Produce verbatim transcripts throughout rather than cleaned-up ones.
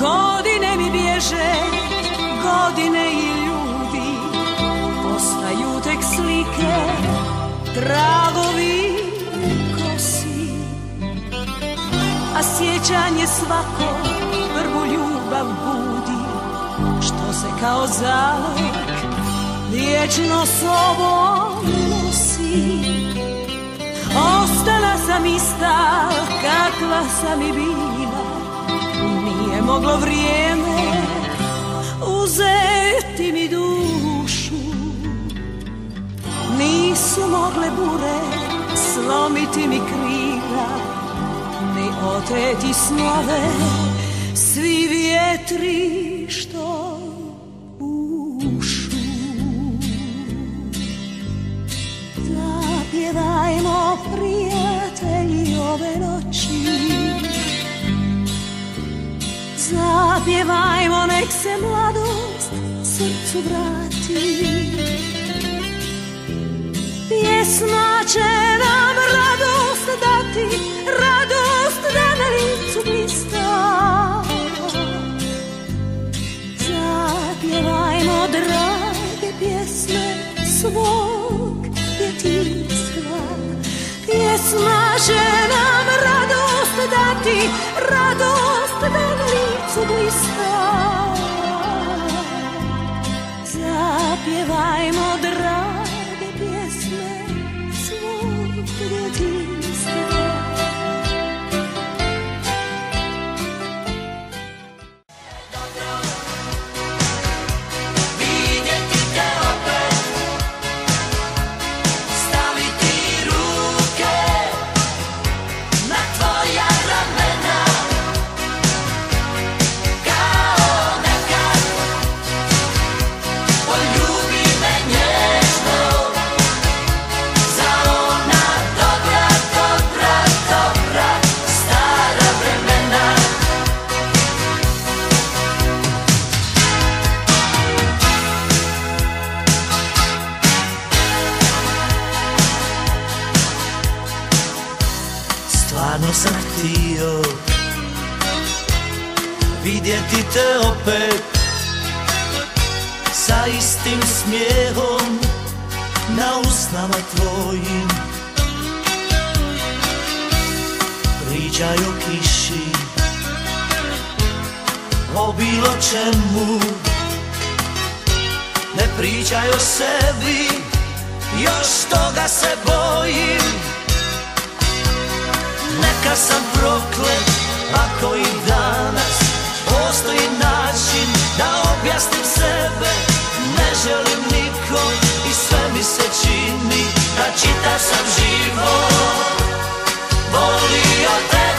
Godine mi bježe, godine i ljudi, postaju tek slike, tragovi kosi. A sjećanje svako prvu ljubav budi, što se kao zalog vječno sobom nosi. Ostala sam ista, kakva sam i bila, nije moglo vrijeme uzeti mi dušu. Nisu mogle bure slomiti mi krila, ni oteti snove svi vjetri što pušu. Zapjevajmo prijatelji ove noći, zapjevajmo, nek se mladost srcu vrati. Pjesma će nam radost dati, radost da na licu blista. Zapjevajmo drage pjesme svog djetinjstva. Pjesma će nam radost dati, radost da na licu blista. Zapjevajmo drage pjesme svog djetinjstva. Vidjeti te opet sa istim smijehom na usnama tvojim. Pričaj o kiši, o bilo čemu, ne pričaj o sebi, još toga se bojim. Neka sam proklet ako i danas postoji način da objasnim sebe. Ne želim nikom i sve mi se čini da čitav sam život volio tebe.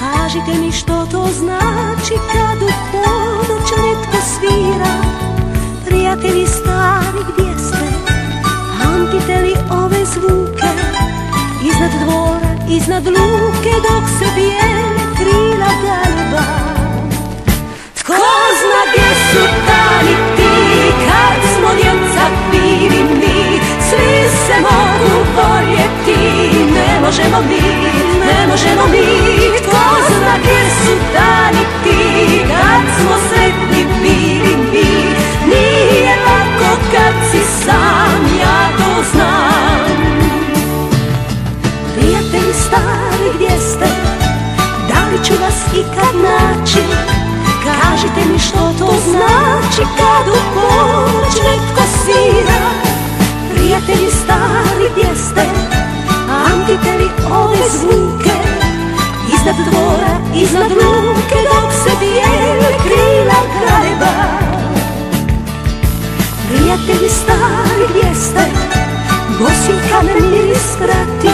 Kažite mi što to znači kad u ponoć netko svira. Prijatelji stari gdje ste, pamtite li ove zvuke, iznad dvora, iznad luke, dok se bijele krila galuba. Tko zna gdje su dani ti kad smo djeca bili mi. Svi se mogu voljeti, ne možemo mi, ne možemo mi. Tko zna gdje su dani ti stari, gdje ste? Da li ću vas ikad naći? Kažite mi što to znači kad u ponoć netko svira. Prijatelji stari, gdje ste? Pamtite li ove zvuke? Iznad dvora, iznad ruke, dok se bijele krila krajba. Prijatelji stari, gdje ste? Gosil kamen miris prati,